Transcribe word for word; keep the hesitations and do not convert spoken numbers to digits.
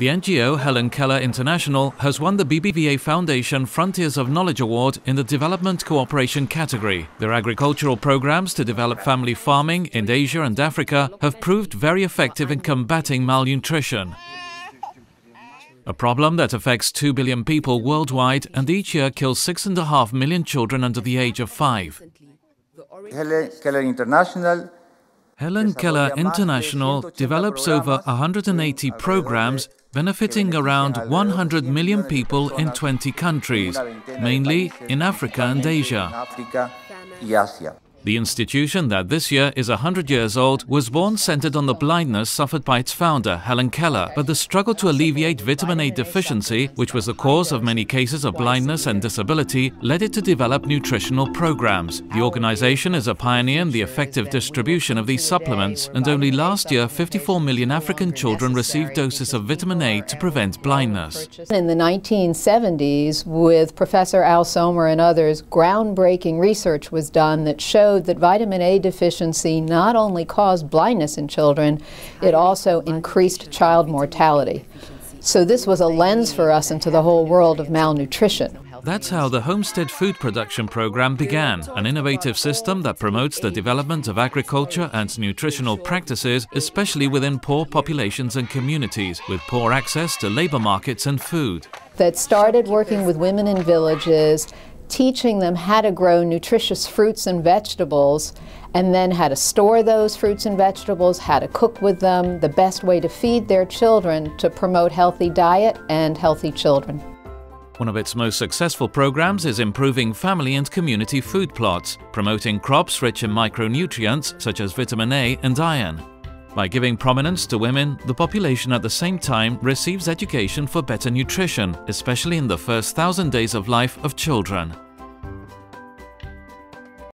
The N G O Helen Keller International has won the B B V A Foundation Frontiers of Knowledge Award in the Development Cooperation category. Their agricultural programs to develop family farming in Asia and Africa have proved very effective in combating malnutrition, a problem that affects two billion people worldwide and each year kills six point five million children under the age of five. Helen Keller International Helen Keller International develops over one hundred eighty programs benefiting around one hundred million people in twenty countries, mainly in Africa and Asia. The institution that this year is one hundred years old was born centered on the blindness suffered by its founder, Helen Keller, but the struggle to alleviate vitamin A deficiency, which was the cause of many cases of blindness and disability, led it to develop nutritional programs. The organization is a pioneer in the effective distribution of these supplements, and only last year fifty-four million African children received doses of vitamin A to prevent blindness. In the nineteen seventies, with Professor Al Sommer and others, groundbreaking research was done that showed that vitamin A deficiency not only caused blindness in children, it also increased child mortality. So this was a lens for us into the whole world of malnutrition. That's how the Homestead Food Production program began, an innovative system that promotes the development of agriculture and nutritional practices, especially within poor populations and communities, with poor access to labor markets and food. That started working with women in villages, teaching them how to grow nutritious fruits and vegetables, and then how to store those fruits and vegetables, how to cook with them, the best way to feed their children to promote healthy diet and healthy children. One of its most successful programs is improving family and community food plots, promoting crops rich in micronutrients such as vitamin A and iron. By giving prominence to women, the population at the same time receives education for better nutrition, especially in the first thousand days of life of children.